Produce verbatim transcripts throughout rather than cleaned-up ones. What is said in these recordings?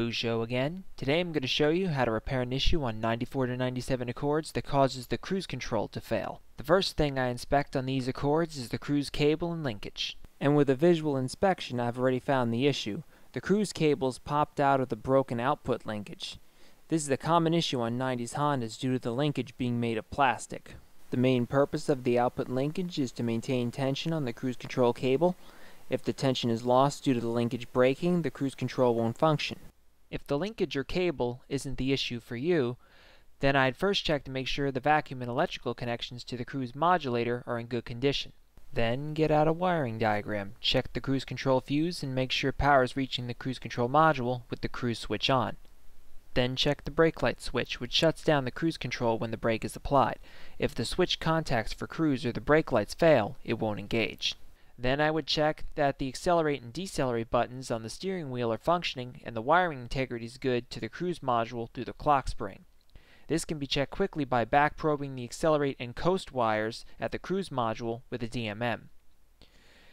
Bujo again. Today I'm going to show you how to repair an issue on ninety-four to ninety-seven Accords that causes the cruise control to fail. The first thing I inspect on these Accords is the cruise cable and linkage. And with a visual inspection I've already found the issue. The cruise cable's popped out of the broken output linkage. This is a common issue on nineties Hondas due to the linkage being made of plastic. The main purpose of the output linkage is to maintain tension on the cruise control cable. If the tension is lost due to the linkage breaking, the cruise control won't function. If the linkage or cable isn't the issue for you, then I'd first check to make sure the vacuum and electrical connections to the cruise modulator are in good condition. Then get out a wiring diagram, check the cruise control fuse, and make sure power is reaching the cruise control module with the cruise switch on. Then check the brake light switch, which shuts down the cruise control when the brake is applied. If the switch contacts for cruise or the brake lights fail, it won't engage. Then I would check that the accelerate and decelerate buttons on the steering wheel are functioning and the wiring integrity is good to the cruise module through the clock spring. This can be checked quickly by back probing the accelerate and coast wires at the cruise module with a D M M.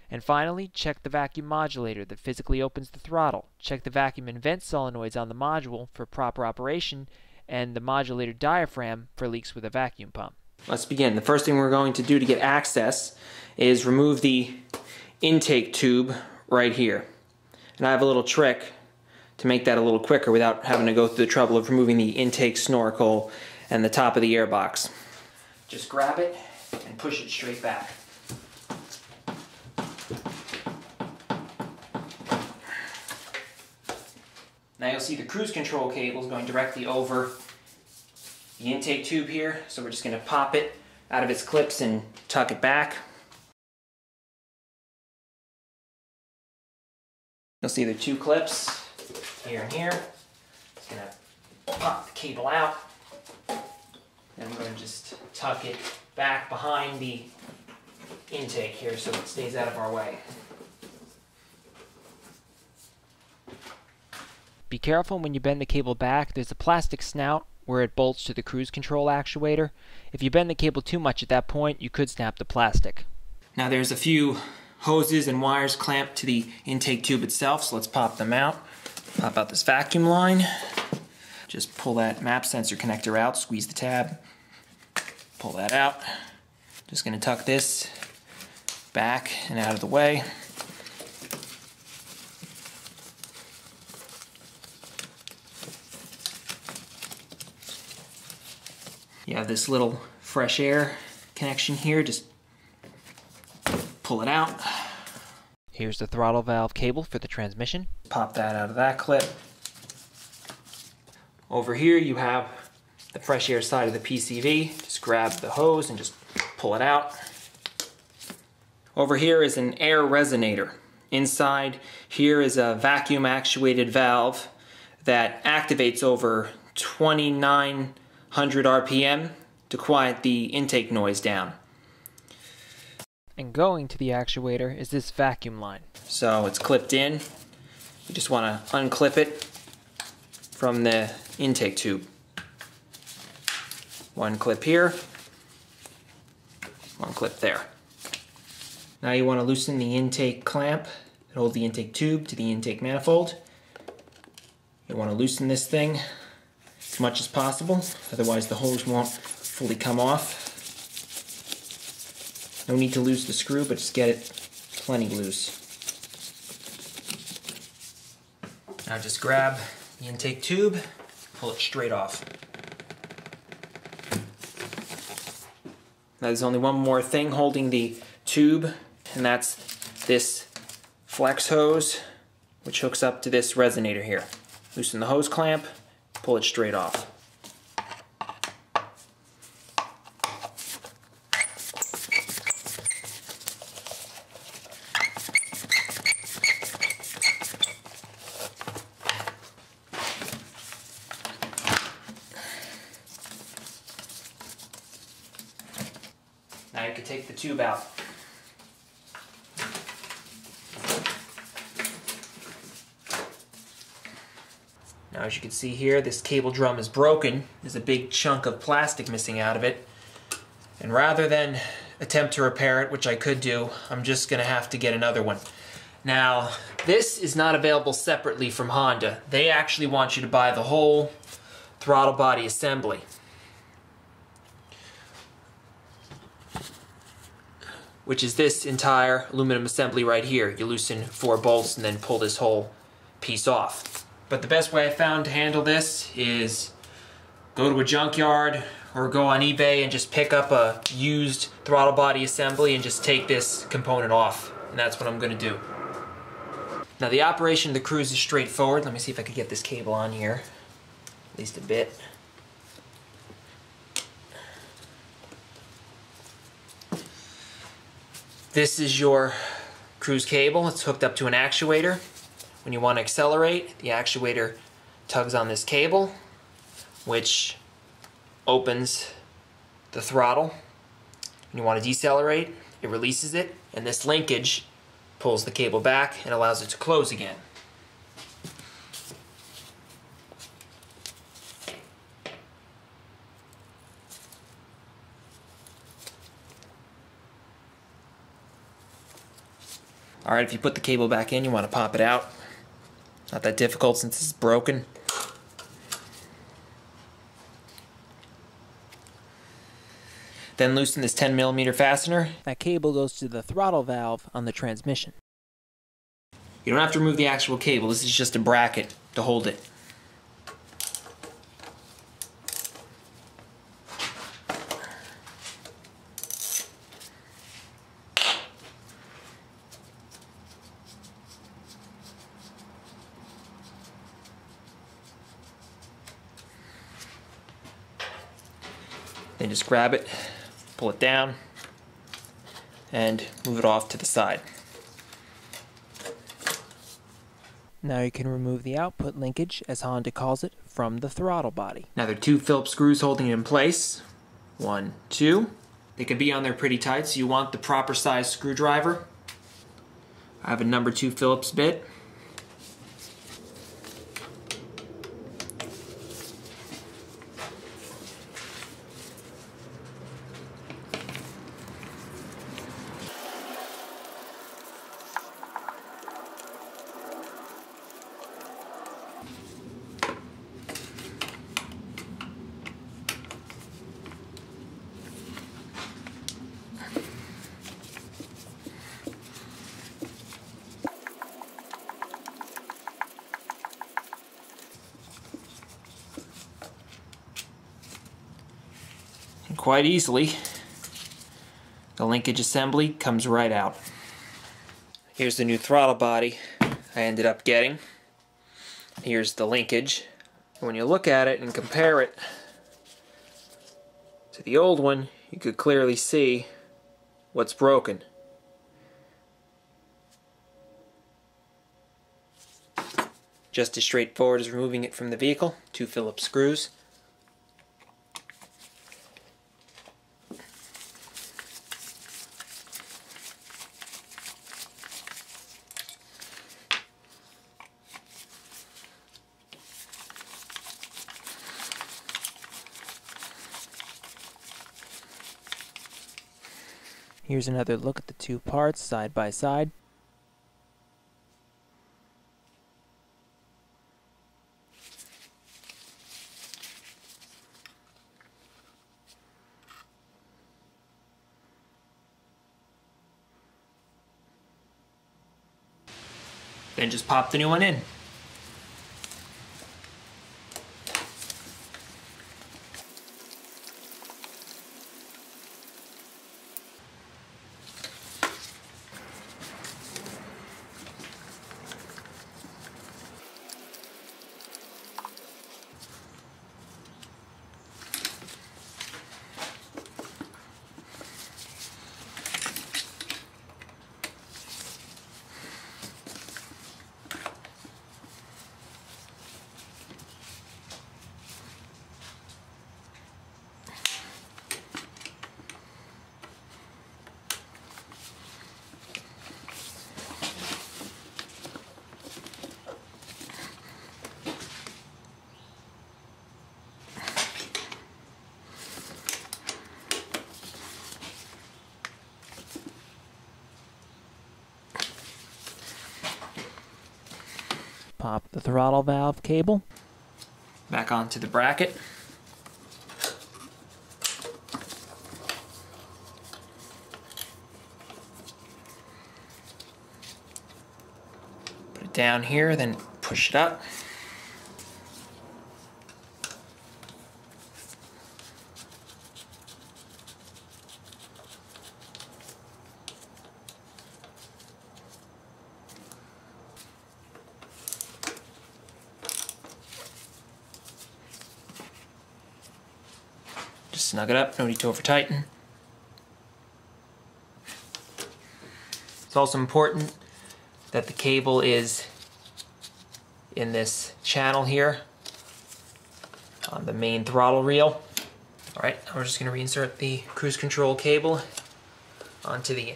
And finally, check the vacuum modulator that physically opens the throttle. Check the vacuum and vent solenoids on the module for proper operation and the modulator diaphragm for leaks with a vacuum pump. Let's begin. The first thing we're going to do to get access is remove the intake tube right here. And I have a little trick to make that a little quicker without having to go through the trouble of removing the intake snorkel and the top of the airbox. Just grab it and push it straight back. Now you'll see the cruise control cable is going directly over the intake tube here, so we're just going to pop it out of its clips and tuck it back. You'll see the two clips, here and here. Just going to pop the cable out, and we're going to just tuck it back behind the intake here so it stays out of our way. Be careful when you bend the cable back. There's a plastic snout where it bolts to the cruise control actuator. If you bend the cable too much at that point, you could snap the plastic. Now there's a few hoses and wires clamped to the intake tube itself, so let's pop them out. Pop out this vacuum line. Just pull that map sensor connector out, squeeze the tab, pull that out. Just gonna tuck this back and out of the way. You have this little fresh air connection here, just pull it out. Here's the throttle valve cable for the transmission. Pop that out of that clip. Over here you have the fresh air side of the P C V. Just grab the hose and just pull it out. Over here is an air resonator. Inside here is a vacuum actuated valve that activates over twenty-nine hundred R P M to quiet the intake noise down. And going to the actuator is this vacuum line. So it's clipped in. You just want to unclip it from the intake tube. One clip here, one clip there. Now you want to loosen the intake clamp that holds the intake tube to the intake manifold. You want to loosen this thing as much as possible, otherwise the hose won't fully come off. No need to lose the screw, but just get it plenty loose. Now just grab the intake tube, pull it straight off. Now there's only one more thing holding the tube, and that's this flex hose, which hooks up to this resonator here. Loosen the hose clamp, pull it straight off. Now you can take the tube out. Now, as you can see here, this cable drum is broken. There's a big chunk of plastic missing out of it. And rather than attempt to repair it, which I could do, I'm just going to have to get another one. Now, this is not available separately from Honda. They actually want you to buy the whole throttle body assembly. Which is this entire aluminum assembly right here. You loosen four bolts and then pull this whole piece off. But the best way I found to handle this is go to a junkyard or go on eBay and just pick up a used throttle body assembly and just take this component off. And that's what I'm going to do. Now the operation of the cruise is straightforward. Let me see if I can get this cable on here, at least a bit. This is your cruise cable. It's hooked up to an actuator. When you want to accelerate, the actuator tugs on this cable, which opens the throttle. When you want to decelerate, it releases it, and this linkage pulls the cable back and allows it to close again. Alright, if you put the cable back in, you want to pop it out. Not that difficult since it's broken. Then loosen this ten millimeter fastener. That cable goes to the throttle valve on the transmission. You don't have to remove the actual cable. This is just a bracket to hold it. Then just grab it, pull it down, and move it off to the side. Now you can remove the output linkage, as Honda calls it, from the throttle body. Now there are two Phillips screws holding it in place. One, two. They could be on there pretty tight, so you want the proper size screwdriver. I have a number two Phillips bit. Quite easily, the linkage assembly comes right out. Here's the new throttle body I ended up getting. Here's the linkage. When you look at it and compare it to the old one, you could clearly see what's broken. Just as straightforward as removing it from the vehicle, two Phillips screws. Here's another look at the two parts side by side. Then just pop the new one in. pop the throttle valve cable back onto the bracket. Put it down here, then push it up. Snug it up, no need to over tighten. It's also important that the cable is in this channel here on the main throttle reel. All right, now we're just going to reinsert the cruise control cable onto the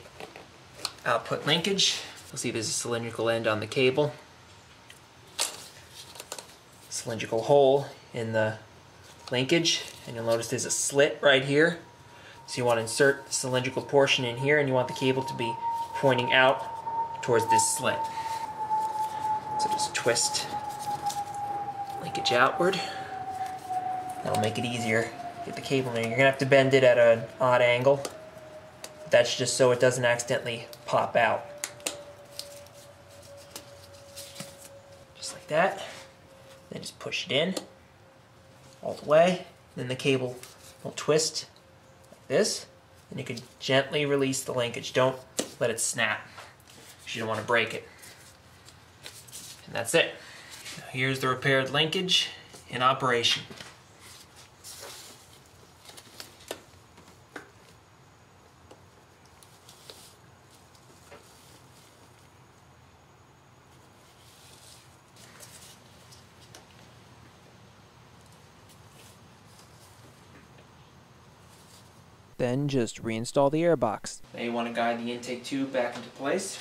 output linkage. You'll see there's a cylindrical end on the cable, cylindrical hole in the linkage, and you'll notice there's a slit right here. So you want to insert the cylindrical portion in here, and you want the cable to be pointing out towards this slit. So just twist linkage outward. That'll make it easier to get the cable in there. You're gonna have to bend it at an odd angle. That's just so it doesn't accidentally pop out. Just like that. Then just push it in all the way, then the cable will twist like this, and you can gently release the linkage. Don't let it snap, because you don't want to break it. And that's it. Now here's the repaired linkage in operation. Then just reinstall the airbox. Now you want to guide the intake tube back into place.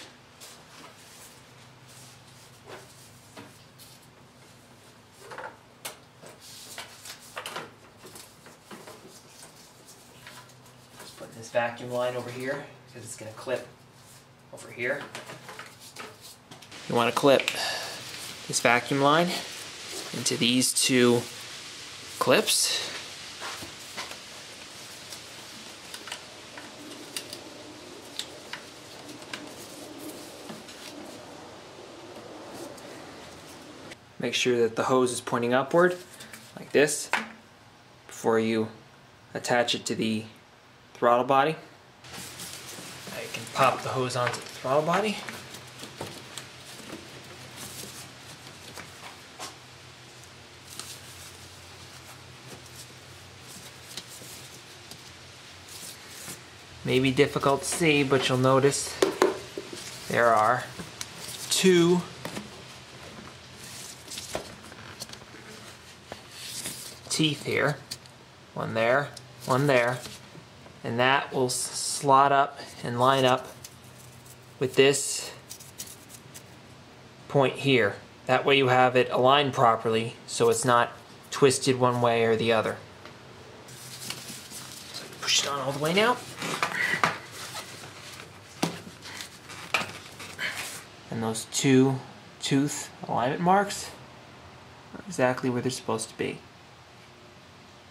Just putting this vacuum line over here because it's going to clip over here. You want to clip this vacuum line into these two clips. Make sure that the hose is pointing upward, like this, before you attach it to the throttle body. Now you can pop the hose onto the throttle body. May be difficult to see, but you'll notice there are two teeth here, one there, one there, and that will slot up and line up with this point here. That way you have it aligned properly so it's not twisted one way or the other. So push it on all the way now. And those two tooth alignment marks are exactly where they're supposed to be.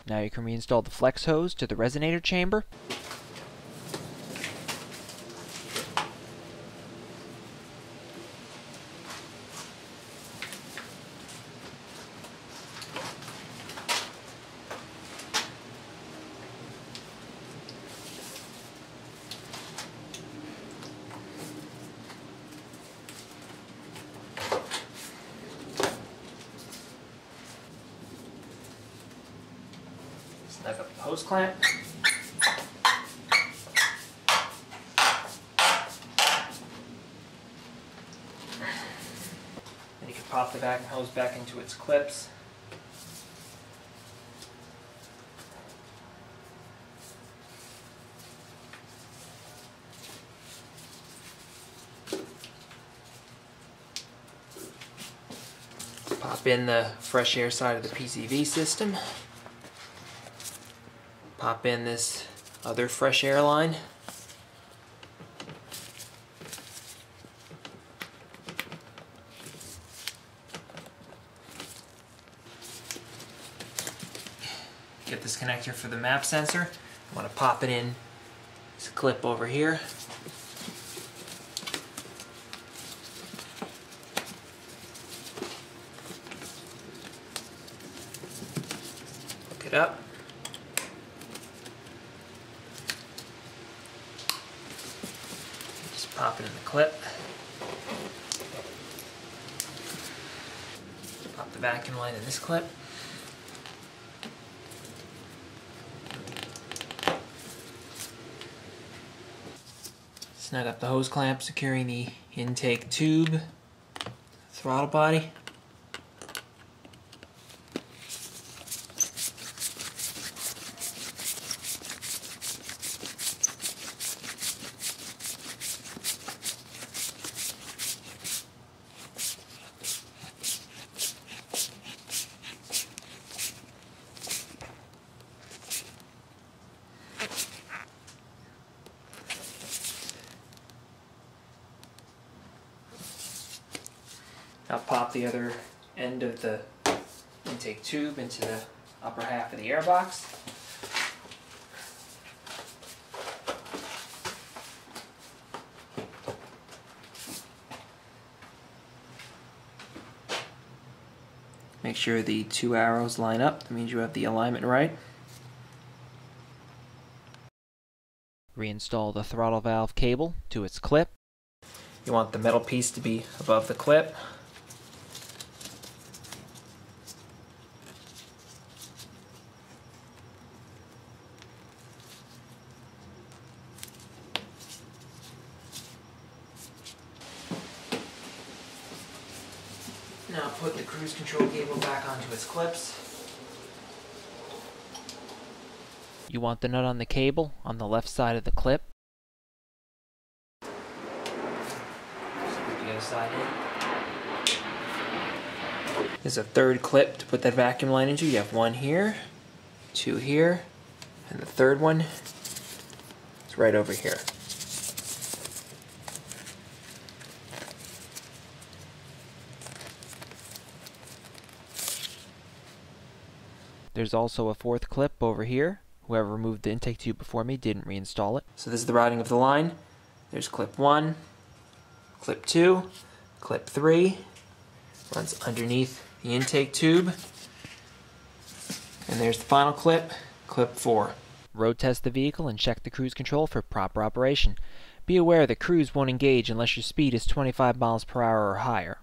Now you can reinstall the flex hose to the resonator chamber. Snug up the hose clamp. And you can pop the vacuum hose back into its clips. Pop in the fresh air side of the P C V system. Pop in this other fresh air line. connector for the map sensor. I want to pop it in this clip over here. Hook it up. Just pop it in the clip. Pop the vacuum line in this clip. Snug up the hose clamp, securing the intake tube, throttle body. Now pop the other end of the intake tube into the upper half of the air box. Make sure the two arrows line up. That means you have the alignment right. Reinstall the throttle valve cable to its clip. You want the metal piece to be above the clip. Now put the cruise control cable back onto its clips. You want the nut on the cable on the left side of the clip. So put the other side in. There's a third clip to put that vacuum line into. You have one here, two here, and the third one is right over here. There's also a fourth clip over here. Whoever removed the intake tube before me didn't reinstall it. So this is the routing of the line. There's clip one, clip two, clip three. Runs underneath the intake tube. And there's the final clip, clip four. Road test the vehicle and check the cruise control for proper operation. Be aware the cruise won't engage unless your speed is twenty-five miles per hour or higher.